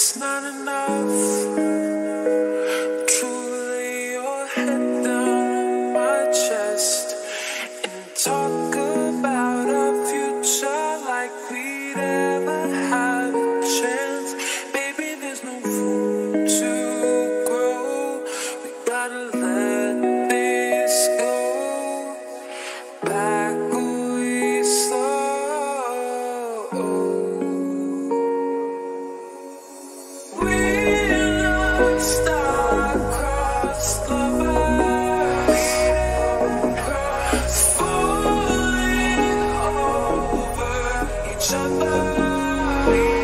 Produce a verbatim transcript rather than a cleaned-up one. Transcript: It's not enough. Falling over each other.